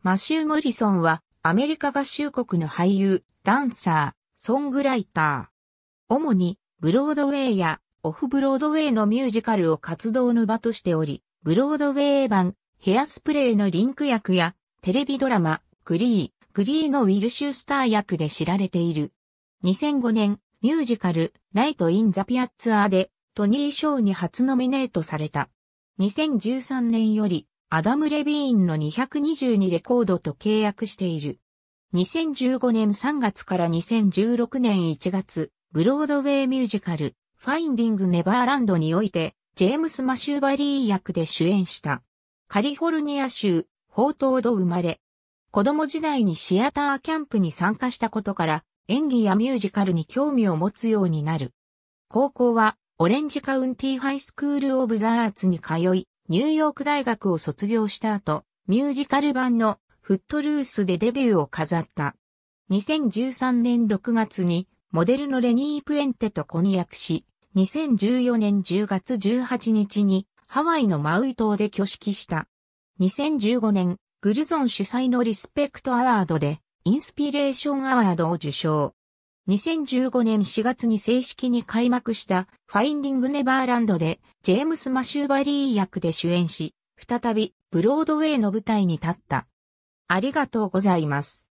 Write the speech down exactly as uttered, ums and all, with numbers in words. マシュー・モリソンはアメリカ合衆国の俳優、ダンサー、ソングライター。主にブロードウェイやオフブロードウェイのミュージカルを活動の場としており、ブロードウェイ版ヘアスプレーのリンク役やテレビドラマグリー、グリーのウィル・シュースター役で知られている。にせんごねんミュージカルライト・イン・ザ・ピアッツァーでトニー賞に初ノミネートされた。にせんじゅうさんねんよりアダム・レビーンのにひゃくにじゅうにレコードと契約している。にせんじゅうごねんさんがつからにせんじゅうろくねんいちがつ、ブロードウェイミュージカル、ファインディング・ネバーランドにおいて、ジェームス・マシューバリー役で主演した。カリフォルニア州、フォートウォド生まれ。子供時代にシアターキャンプに参加したことから、演技やミュージカルに興味を持つようになる。高校は、オレンジカウンティハイスクール・オブ・ザ・アーツに通い、ニューヨーク大学を卒業した後、ミュージカル版のフットルースでデビューを飾った。にせんじゅうさんねんろくがつにモデルのレニー・プエンテと婚約し、にせんじゅうよねんじゅうがつじゅうはちにちにハワイのマウイ島で挙式した。にせんじゅうごねん、グルゾン主催のリスペクトアワードでインスピレーションアワードを受賞。にせんじゅうごねんしがつに正式に開幕したファインディング・ネバーランドでジェームス・マシューバリー役で主演し、再びブロードウェイの舞台に立った。ありがとうございます。